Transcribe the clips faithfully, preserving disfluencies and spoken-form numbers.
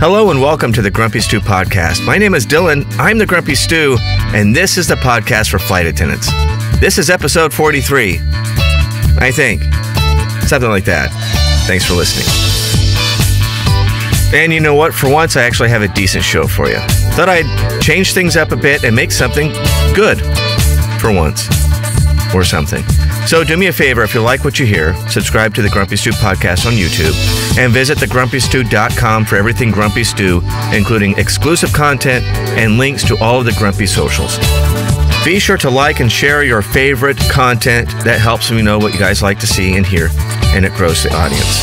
Hello and welcome to the Grumpy Stew Podcast. My name is Dylan, I'm the Grumpy Stew, and this is the podcast for flight attendants. This is episode forty-three, I think. Something like that. Thanks for listening. And you know what? For once, I actually have a decent show for you. Thought I'd change things up a bit and make something good for once or something. So do me a favor, if you like what you hear, subscribe to the Grumpy Stew Podcast on YouTube and visit the grumpy stew dot com for everything Grumpy Stew, including exclusive content and links to all of the Grumpy socials. Be sure to like and share your favorite content. That helps me know what you guys like to see and hear, and it grows the audience.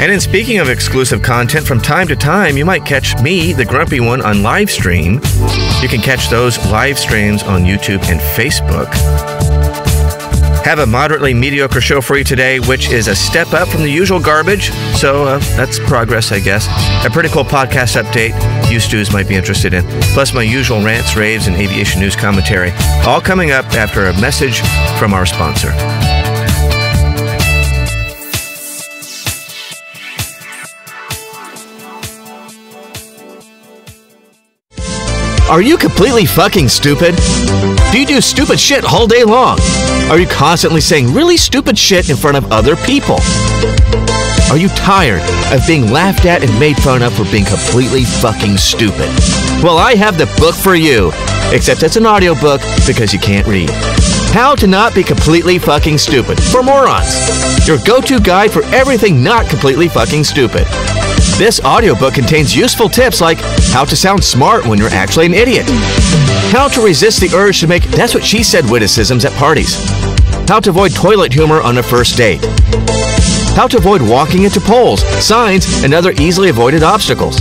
And in speaking of exclusive content, from time to time, you might catch me, the Grumpy One, on live stream. You can catch those live streams on YouTube and Facebook. Have a moderately mediocre show for you today, which is a step up from the usual garbage. So uh, that's progress, I guess. A pretty cool podcast update you stews might be interested in. Plus my usual rants, raves, and aviation news commentary. All coming up after a message from our sponsor. Are you completely fucking stupid? Do you do stupid shit all day long? Are you constantly saying really stupid shit in front of other people? Are you tired of being laughed at and made fun of for being completely fucking stupid? Well, I have the book for you, except it's an audiobook because you can't read. How to Not Be Completely Fucking Stupid for Morons. Your go-to guide for everything not completely fucking stupid. This audiobook contains useful tips like how to sound smart when you're actually an idiot, how to resist the urge to make "that's what she said" witticisms at parties, how to avoid toilet humor on a first date, how to avoid walking into poles, signs, and other easily avoided obstacles,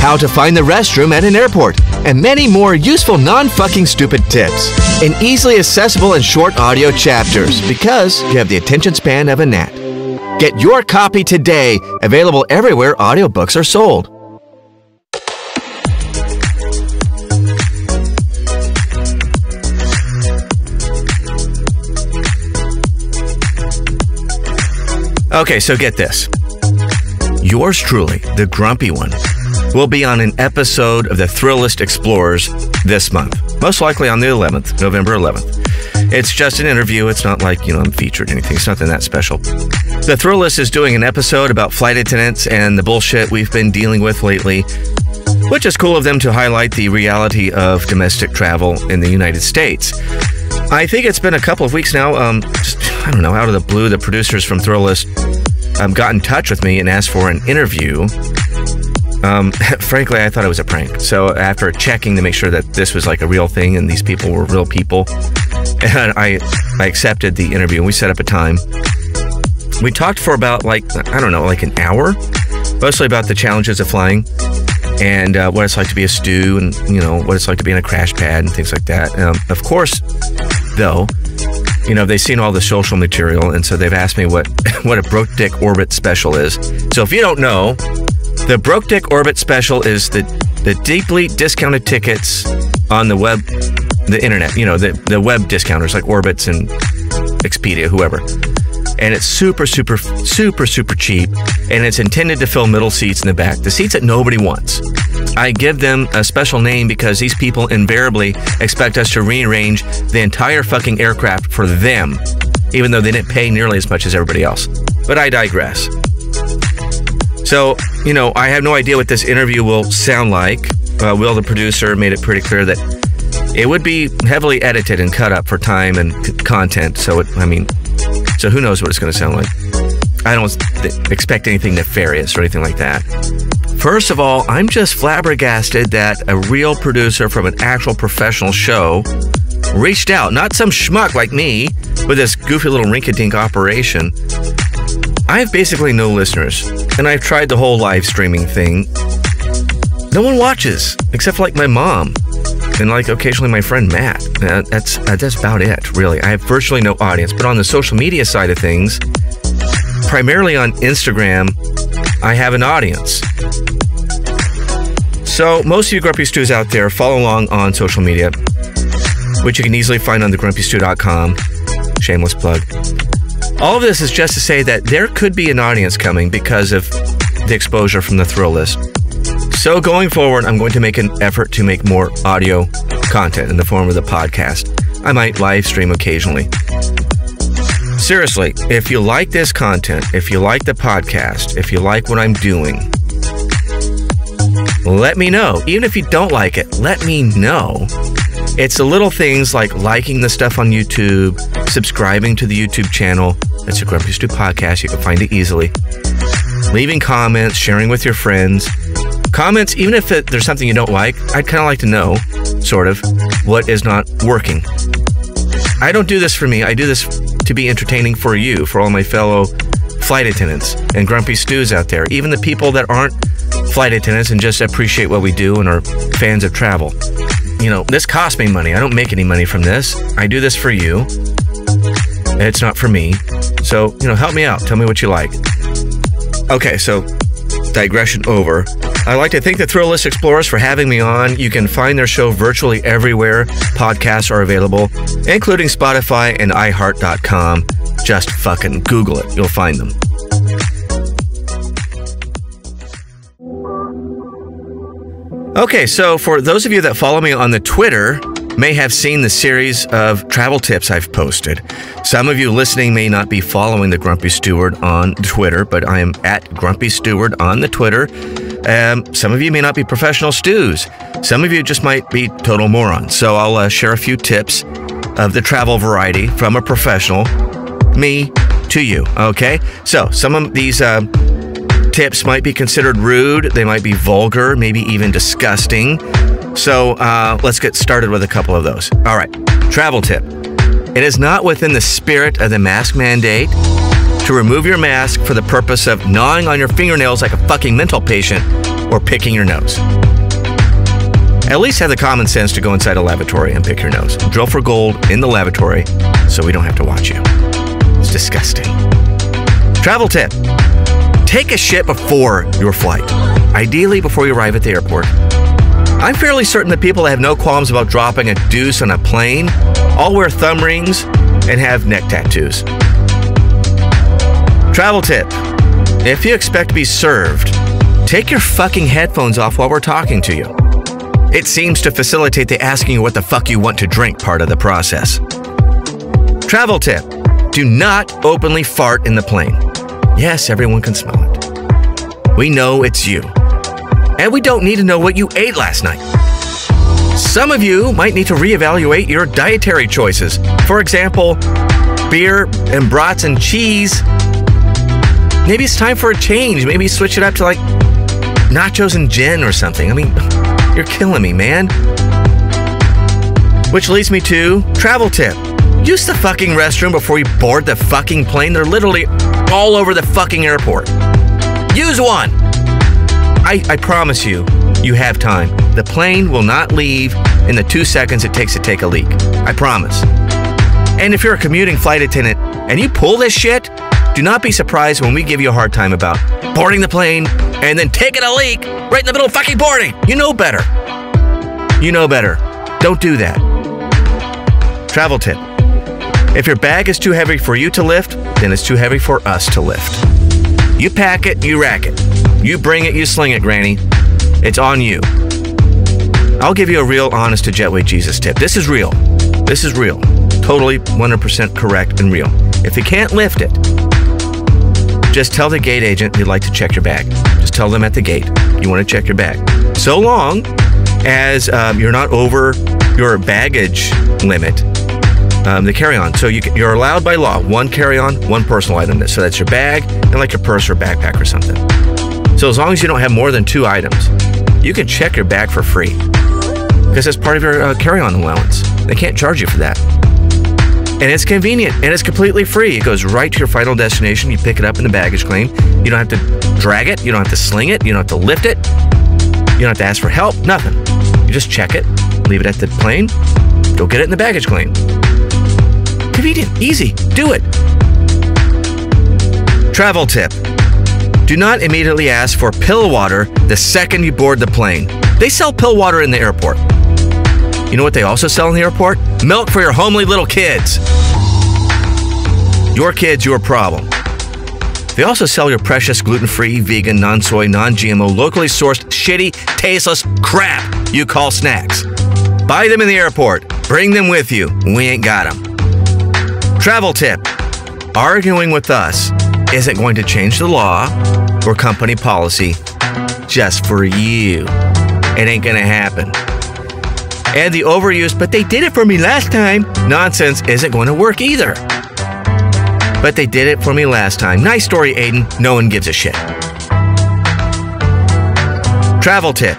how to find the restroom at an airport, and many more useful non-fucking stupid tips in easily accessible and short audio chapters because you have the attention span of a gnat. Get your copy today, available everywhere audiobooks are sold. Okay, so get this. Yours truly, the Grumpy One, will be on an episode of the Thrillist Explorers this month, most likely on the eleventh, November eleventh. It's just an interview. It's not like, you know, I'm featured or anything. It's nothing that special. The Thrillist is doing an episode about flight attendants and the bullshit we've been dealing with lately, which is cool of them to highlight the reality of domestic travel in the United States. I think it's been a couple of weeks now. Um, just, I don't know, out of the blue, the producers from Thrillist um, got in touch with me and asked for an interview. Um, frankly, I thought it was a prank. So after checking to make sure that this was like a real thing and these people were real people, and I, I accepted the interview and we set up a time. We talked for about like, I don't know, like an hour, mostly about the challenges of flying and uh, what it's like to be a stew and, you know, what it's like to be in a crash pad and things like that. Um, of course, though, you know, they've seen all the social material and so they've asked me what, what a Broke Dick Orbitz special is. So if you don't know, the Broke Dick Orbitz special is the, the deeply discounted tickets on the web, the internet, you know, the, the web discounters like Orbitz and Expedia, whoever. And it's super, super, super, super cheap. And it's intended to fill middle seats in the back, the seats that nobody wants. I give them a special name because these people invariably expect us to rearrange the entire fucking aircraft for them, even though they didn't pay nearly as much as everybody else. But I digress. So, you know, I have no idea what this interview will sound like. Uh, Will, the producer, made it pretty clear that it would be heavily edited and cut up for time and c content. So, it, I mean, so who knows what it's going to sound like. I don't expect anything nefarious or anything like that. First of all, I'm just flabbergasted that a real producer from an actual professional show reached out, not some schmuck like me with this goofy little rink-a-dink operation. I have basically no listeners, and I've tried the whole live streaming thing. No one watches, except for like my mom, and like occasionally my friend Matt. Uh, that's, uh, that's about it, really. I have virtually no audience, but on the social media side of things, primarily on Instagram, I have an audience. So most of you Grumpy Stews out there, follow along on social media, which you can easily find on the grumpy stew dot com. Shameless plug. All of this is just to say that there could be an audience coming because of the exposure from the Thrillist. So going forward, I'm going to make an effort to make more audio content in the form of the podcast. I might live stream occasionally. Seriously, if you like this content, if you like the podcast, if you like what I'm doing, let me know. Even if you don't like it, let me know. It's the little things like liking the stuff on YouTube, subscribing to the YouTube channel. That's the Grumpy Stew Podcast. You can find it easily. Leaving comments, sharing with your friends. Comments, even if it, there's something you don't like, I'd kind of like to know, sort of, what is not working. I don't do this for me. I do this to be entertaining for you, for all my fellow flight attendants and grumpy stews out there, even the people that aren't flight attendants and just appreciate what we do and are fans of travel. You know, this costs me money. I don't make any money from this. I do this for you. It's not for me. So, you know, help me out. Tell me what you like. Okay, so digression over. I'd like to thank the Thrillist Explorers for having me on. You can find their show virtually everywhere podcasts are available, including Spotify and i heart dot com. Just fucking Google it. You'll find them. Okay, so for those of you that follow me on the Twitter may have seen the series of travel tips I've posted. Some of you listening may not be following the Grumpy Steward on Twitter, but I am at Grumpy Steward on the Twitter. Um, some of you may not be professional stews. Some of you just might be total morons. So I'll uh, share a few tips of the travel variety from a professional, me, to you, okay? So some of these Uh, tips might be considered rude, they might be vulgar, maybe even disgusting. So uh, let's get started with a couple of those. All right, travel tip. It is not within the spirit of the mask mandate to remove your mask for the purpose of gnawing on your fingernails like a fucking mental patient or picking your nose. At least have the common sense to go inside a lavatory and pick your nose. Drill for gold in the lavatory so we don't have to watch you. It's disgusting. Travel tip. Take a shit before your flight, ideally before you arrive at the airport. I'm fairly certain that people that have no qualms about dropping a deuce on a plane all wear thumb rings and have neck tattoos. Travel tip. If you expect to be served, take your fucking headphones off while we're talking to you. It seems to facilitate the asking you what the fuck you want to drink part of the process. Travel tip. Do not openly fart in the plane. Yes, everyone can smell it. We know it's you. And we don't need to know what you ate last night. Some of you might need to reevaluate your dietary choices. For example, beer and brats and cheese. Maybe it's time for a change. Maybe switch it up to like nachos and gin or something. I mean, you're killing me, man. Which leads me to travel tip. Use the fucking restroom before you board the fucking plane. They're literally all over the fucking airport. Use one. I, I promise you, you have time. The plane will not leave in the two seconds it takes to take a leak. I promise. And if you're a commuting flight attendant and you pull this shit, do not be surprised when we give you a hard time about boarding the plane and then taking a leak right in the middle of fucking boarding. You know better. You know better. Don't do that. Travel tip. If your bag is too heavy for you to lift, then it's too heavy for us to lift. You pack it, you rack it. You bring it, you sling it, Granny. It's on you. I'll give you a real honest to Jetway Jesus tip. This is real. This is real. Totally one hundred percent correct and real. If you can't lift it, just tell the gate agent you'd like to check your bag. Just tell them at the gate you want to check your bag. So long as um, you're not over your baggage limit. Um, the carry-on. So you can, you're allowed by law one carry-on, one personal item. So that's your bag and like your purse or backpack or something. So as long as you don't have more than two items, you can check your bag for free because it's part of your uh, carry-on allowance. They can't charge you for that. And it's convenient and it's completely free. It goes right to your final destination. You pick it up in the baggage claim. You don't have to drag it. You don't have to sling it. You don't have to lift it. You don't have to ask for help. Nothing. You just check it, leave it at the plane, go get it in the baggage claim. Convenient, easy, do it. Travel tip. Do not immediately ask for pill water the second you board the plane. They sell pill water in the airport. You know what they also sell in the airport? Milk for your homely little kids. Your kids, your problem. They also sell your precious gluten-free, vegan, non-soy, non-G M O, locally sourced, shitty, tasteless crap you call snacks. Buy them in the airport. Bring them with you. We ain't got them. Travel tip. Arguing with us isn't going to change the law or company policy just for you. It ain't gonna happen. And the overused, but they did it for me last time, nonsense isn't going to work either. But they did it for me last time. Nice story, Aiden. No one gives a shit. Travel tip.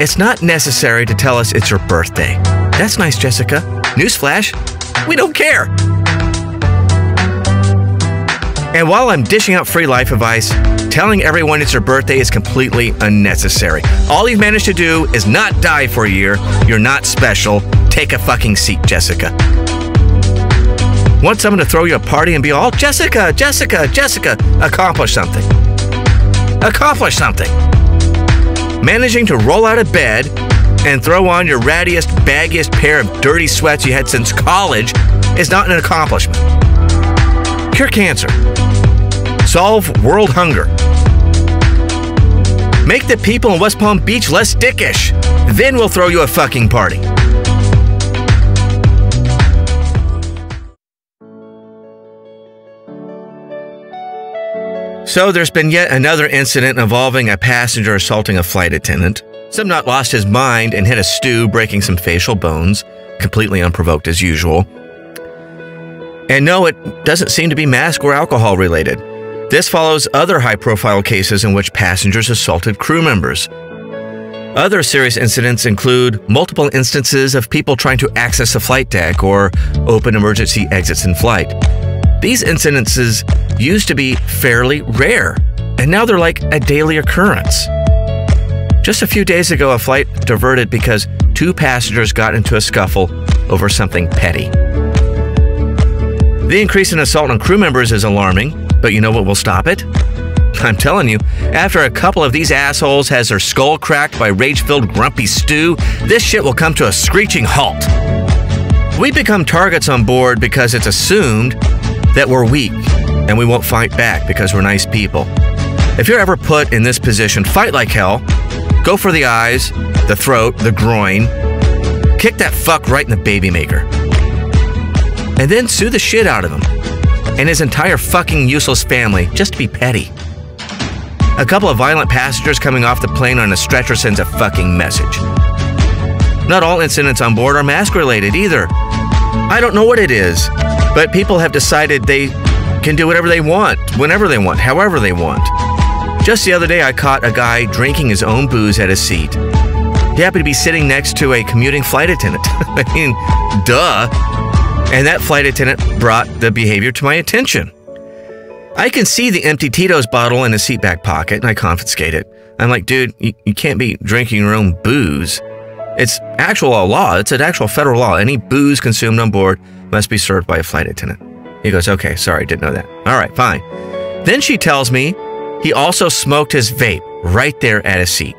It's not necessary to tell us it's your birthday. That's nice, Jessica. Newsflash, we don't care. And while I'm dishing out free life advice, telling everyone it's your birthday is completely unnecessary. All you've managed to do is not die for a year. You're not special. Take a fucking seat, Jessica. Want someone to throw you a party and be all, Jessica, Jessica, Jessica, accomplish something. Accomplish something. Managing to roll out of bed and throw on your rattiest, baggiest pair of dirty sweats you had since college is not an accomplishment. Cure cancer. Solve world hunger. Make the people in West Palm Beach less dickish. Then we'll throw you a fucking party. So there's been yet another incident involving a passenger assaulting a flight attendant. Some nut lost his mind and hit a stew, breaking some facial bones, completely unprovoked as usual. And no, it doesn't seem to be mask or alcohol related. This follows other high-profile cases in which passengers assaulted crew members. Other serious incidents include multiple instances of people trying to access the flight deck or open emergency exits in flight. These incidences used to be fairly rare, and now they're like a daily occurrence. Just a few days ago, a flight diverted because two passengers got into a scuffle over something petty. The increase in assault on crew members is alarming. But you know what will stop it? I'm telling you, after a couple of these assholes has their skull cracked by rage-filled Grumpy Stew, this shit will come to a screeching halt. We become targets on board because it's assumed that we're weak and we won't fight back because we're nice people. If you're ever put in this position, fight like hell. Go for the eyes, the throat, the groin. Kick that fuck right in the baby maker. And then sue the shit out of him and his entire fucking useless family, just to be petty. A couple of violent passengers coming off the plane on a stretcher sends a fucking message. Not all incidents on board are mask-related either. I don't know what it is, but people have decided they can do whatever they want, whenever they want, however they want. Just the other day, I caught a guy drinking his own booze at his seat. He happened to be sitting next to a commuting flight attendant. I mean, duh. And that flight attendant brought the behavior to my attention. I can see the empty Tito's bottle in his seat back pocket, and I confiscate it. I'm like, dude, you, you can't be drinking your own booze. It's actual law. It's an actual federal law. Any booze consumed on board must be served by a flight attendant. He goes, okay, sorry, didn't know that. All right, fine. Then she tells me he also smoked his vape right there at his seat.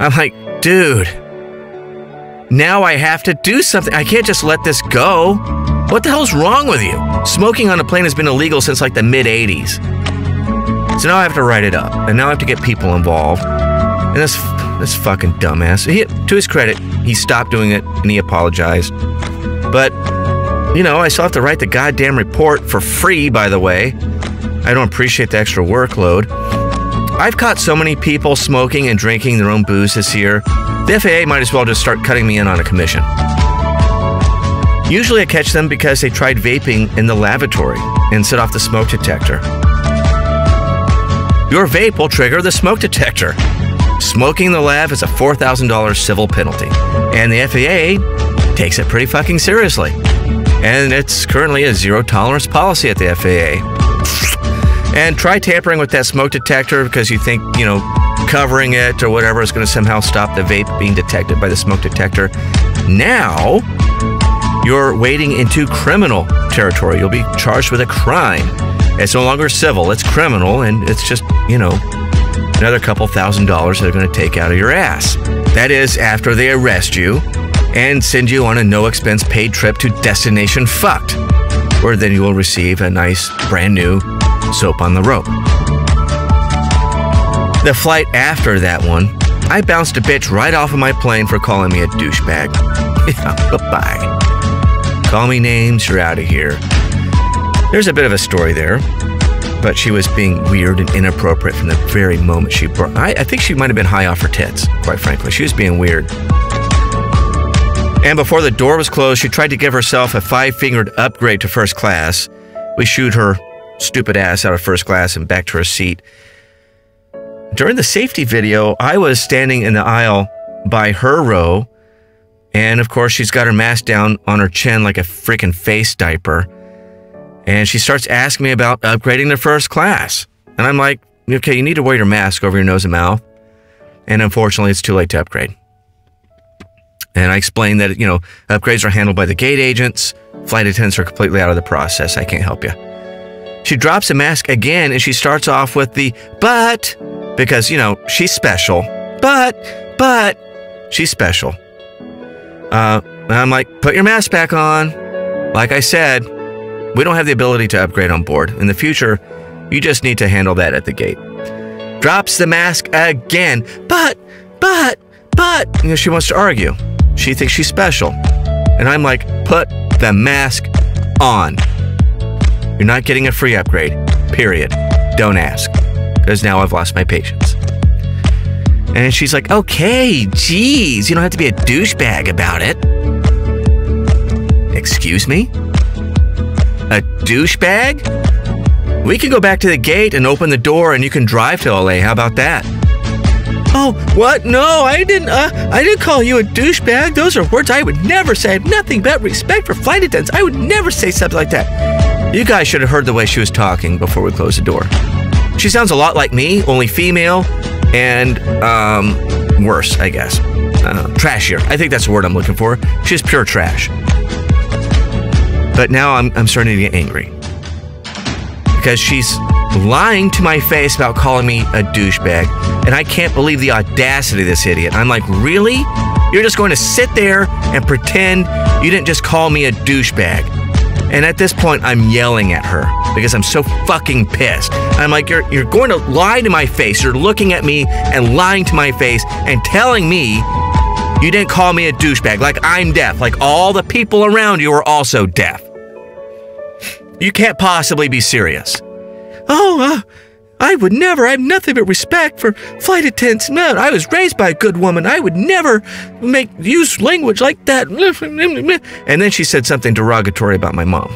I'm like, dude. Now I have to do something. I can't just let this go. What the hell's wrong with you? Smoking on a plane has been illegal since like the mid eighties. So now I have to write it up. And now I have to get people involved. And this, this fucking dumbass, he, to his credit, he stopped doing it and he apologized. But, you know, I still have to write the goddamn report for free, by the way. I don't appreciate the extra workload. I've caught so many people smoking and drinking their own booze this year. The F A A might as well just start cutting me in on a commission. Usually I catch them because they tried vaping in the lavatory and set off the smoke detector. Your vape will trigger the smoke detector. Smoking in the lav is a four thousand dollar civil penalty, and the F A A takes it pretty fucking seriously. And it's currently a zero-tolerance policy at the F A A. And try tampering with that smoke detector because you think, you know, covering it or whatever is going to somehow stop the vape being detected by the smoke detector. Now, you're wading into criminal territory. You'll be charged with a crime. It's no longer civil. It's criminal, and it's just, you know, another couple thousand dollars they're going to take out of your ass. That is after they arrest you and send you on a no-expense paid trip to Destination Fucked, or then you will receive a nice brand new soap on the rope. The flight after that one, I bounced a bitch right off of my plane for calling me a douchebag. Yeah, bye-bye. Call me names, you're out of here. There's a bit of a story there, but she was being weird and inappropriate from the very moment she brought. I, I think she might have been high off her tits, quite frankly. She was being weird. And before the door was closed, she tried to give herself a five-fingered upgrade to first class. We shooed her stupid ass out of first class and back to her seat. During the safety video, I was standing in the aisle by her row, and of course she's got her mask down on her chin like a freaking face diaper. And she starts asking me about upgrading to first class. And I'm like, okay, you need to wear your mask over your nose and mouth. And unfortunately, it's too late to upgrade. And I explained that, you know, upgrades are handled by the gate agents. Flight attendants are completely out of the process. I can't help you. She drops the mask again, and she starts off with the, but, because, you know, she's special. But, but, she's special. Uh, and I'm like, put your mask back on. Like I said, we don't have the ability to upgrade on board. In the future, you just need to handle that at the gate. Drops the mask again. But, but, but, you know, she wants to argue. She thinks she's special. And I'm like, put the mask on. You're not getting a free upgrade, period. Don't ask, because now I've lost my patience. And she's like, okay, geez, you don't have to be a douchebag about it. Excuse me? A douchebag? We can go back to the gate and open the door and you can drive to L A. How about that? Oh, what? No, I didn't uh, I didn't call you a douchebag. Those are words I would never say. I have nothing but respect for flight attendants. I would never say something like that. You guys should have heard the way she was talking before we closed the door. She sounds a lot like me, only female and um, worse, I guess. Uh, trashier. I think that's the word I'm looking for. She's pure trash. But now I'm, I'm starting to get angry because she's lying to my face about calling me a douchebag, and I can't believe the audacity of this idiot. I'm like, really? You're just going to sit there and pretend you didn't just call me a douchebag? And at this point, I'm yelling at her because I'm so fucking pissed. I'm like, you're, you're going to lie to my face. You're looking at me and lying to my face and telling me you didn't call me a douchebag, like I'm deaf, like all the people around you are also deaf. You can't possibly be serious. Oh, uh, I would never. I have nothing but respect for flight attendants. No, I was raised by a good woman. I would never make use language like that. And then she said something derogatory about my mom.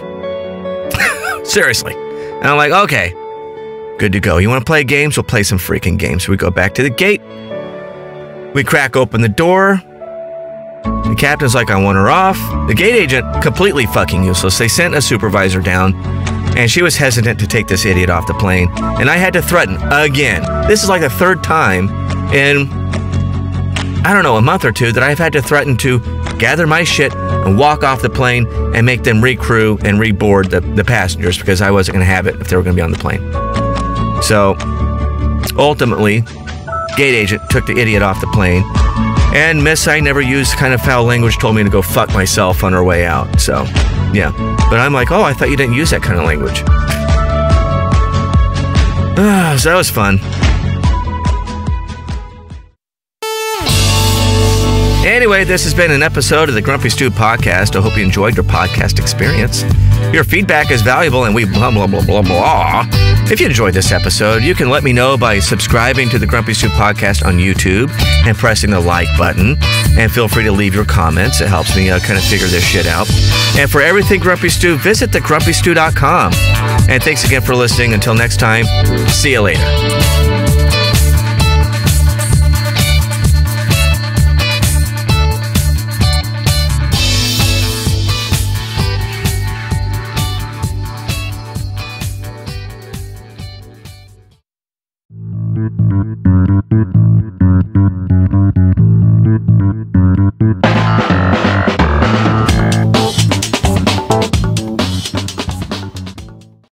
Seriously. And I'm like, okay, good to go. You want to play games? We'll play some freaking games. We go back to the gate. We crack open the door. The captain's like, I want her off. The gate agent, completely fucking useless. They sent a supervisor down, and she was hesitant to take this idiot off the plane, and I had to threaten again. This is like the third time in, I don't know, a month or two that I've had to threaten to gather my shit and walk off the plane and make them recrew and reboard the, the passengers because I wasn't going to have it if they were going to be on the plane. So, ultimately, gate agent took the idiot off the plane, and Miss I Never Used Kind of Foul Language told me to go fuck myself on her way out. So, yeah. But I'm like, oh, I thought you didn't use that kind of language. Ah, so that was fun. Anyway, this has been an episode of the Grumpy Stew Podcast. I hope you enjoyed your podcast experience. Your feedback is valuable, and we blah, blah, blah, blah, blah. If you enjoyed this episode, you can let me know by subscribing to the Grumpy Stew Podcast on YouTube and pressing the like button. And feel free to leave your comments. It helps me uh, kind of figure this shit out. And for everything Grumpy Stew, visit the grumpy stew dot com. And thanks again for listening. Until next time, see you later.